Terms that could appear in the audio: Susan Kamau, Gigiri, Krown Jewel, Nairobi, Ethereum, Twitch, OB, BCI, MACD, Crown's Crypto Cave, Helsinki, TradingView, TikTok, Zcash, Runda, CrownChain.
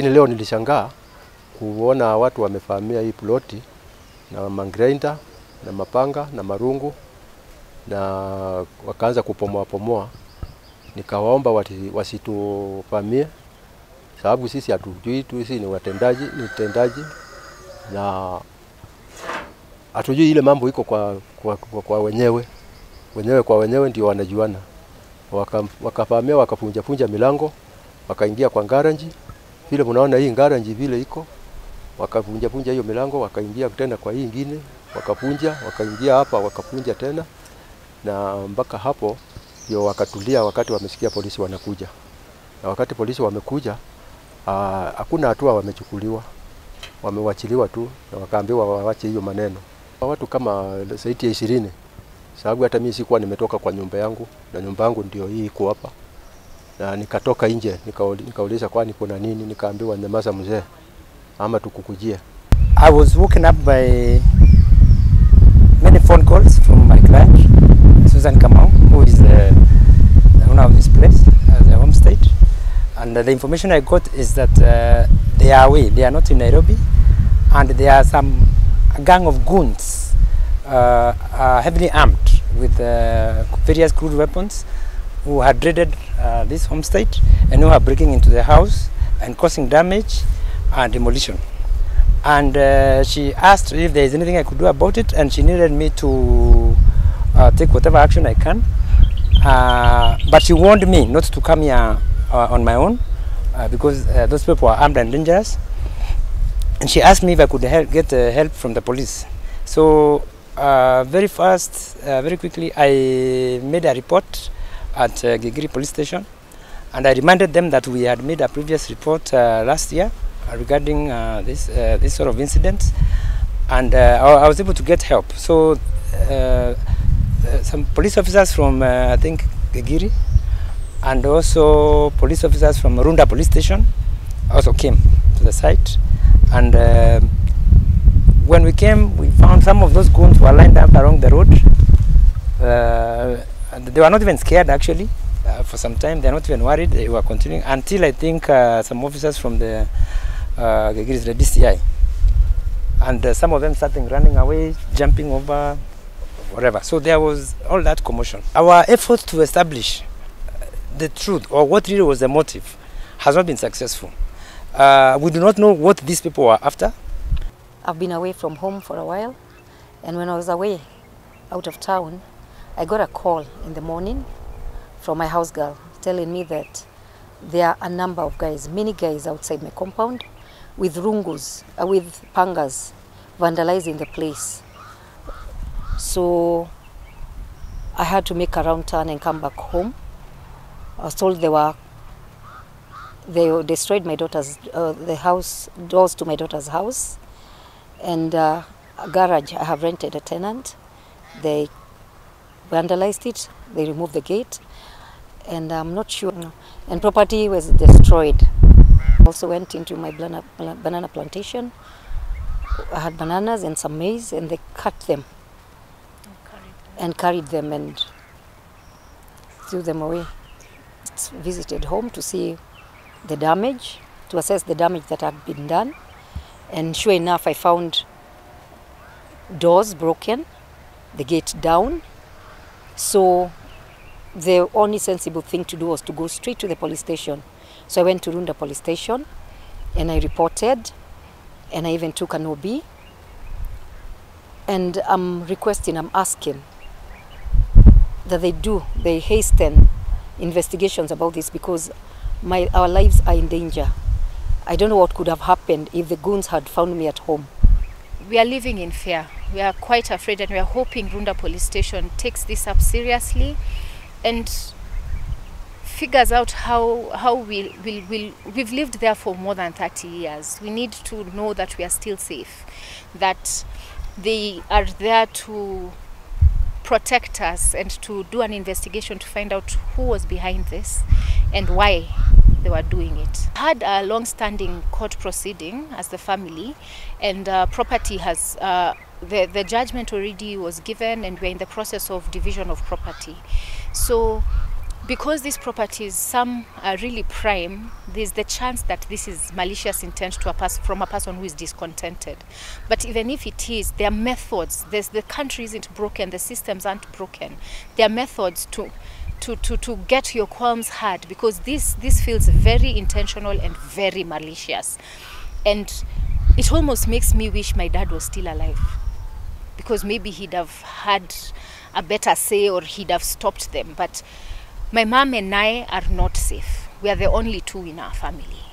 Lakini leo nilishangaa kuona watu wamefahamia hii ploti na mangrinder na mapanga na marungu na wakaanza kupomoa pomoa. Nikawaomba wasitufamie sababu sisi hatujui tu, sisi ni watendaji, na hatujui ile mambo iko kwa wenyewe. Wenyewe kwa wenyewe ndio wanajuana. Wakafahamia wakafunja milango, wakaingia kwa ngaranji. Vile mnaona hii ngaranji vile iko, wakafunja hiyo milango, wakaingia tena kwa hii nyingine, wakafunja, wakaingia hapa, wakafunja tena. Na mpaka hapo ndio wakatulia wakati wamesikia polisi wanakuja. Na wakati polisi wamekuja, hakuna hatua wamechukuliwa. Wamewachiliwa tu na wakaambiwa waache hiyo maneno. Watu kama zaidi ya 20. Sababu hata mimi sikuwa nimetoka kwa nyumba yangu, na nyumba yangu ndio hii iko hapa. Na nikatoka nje, nikauliza kwani kuna nini, nikaambiwa nyamaza mzee ama tukukujia. I was woken up by many phone calls from my client, Susan Kamau, who is the owner of this place, the home state. And the information I got is that they are away, they are not in Nairobi, and there are a gang of goons are heavily armed with various crude weapons who had raided this homestead and who are breaking into the house and causing damage and demolition. And she asked if there is anything I could do about it, and she needed me to take whatever action I can. But she warned me not to come here on my own because those people are armed and dangerous, and she asked me if I could get help from the police. So very quickly I made a report at Gigiri police station, and I reminded them that we had made a previous report last year regarding this sort of incidents, and I was able to get help. So some police officers from I think Gigiri, and also police officers from Runda police station also came to the site. And when we came, we found some of those goons were lined up along the road. And they were not even scared actually. For some time, they were not even worried. They were continuing until I think some officers from the BCI. And some of them started running away, jumping over, whatever. So there was all that commotion. Our efforts to establish the truth or what really was the motive has not been successful. We do not know what these people were after. I've been away from home for a while, and when I was away out of town, I got a call in the morning from my house girl telling me that there are a number of guys, many guys outside my compound with rungus, with pangas, vandalizing the place. So I had to make a round turn and come back home. I was told they destroyed my daughter's the house, doors to my daughter's house, and a garage I have rented a tenant. They vandalized it. They removed the gate, and I'm not sure. And property was destroyed. Also went into my banana plantation. I had bananas and some maize, and they cut them and carried them and threw them away. Visited home to see the damage, to assess the damage that had been done, and sure enough I found doors broken, the gate down. So the only sensible thing to do was to go straight to the police station. So I went to Runda police station and I reported, and I even took an OB, and I'm asking that they hasten investigations about this, because our lives are in danger. I don't know what could have happened if the goons had found me at home. We are living in fear. We are quite afraid, and we are hoping Runda police station takes this up seriously and figures out how we've lived there for more than 30 years. We need to know that we are still safe, that they are there to protect us and to do an investigation to find out who was behind this and why they were doing it. I had a long-standing court proceeding as the family, and property has the judgment already was given, and we're in the process of division of property. So Because these properties, some are really prime, there's the chance that this is malicious intent to from a person who is discontented. But even if it is, there are methods. The country isn't broken, the systems aren't broken. There are methods to get your qualms heard, because this feels very intentional and very malicious. And it almost makes me wish my dad was still alive, because maybe he'd have had a better say or he'd have stopped them. But my mom and I are not safe. We are the only two in our family.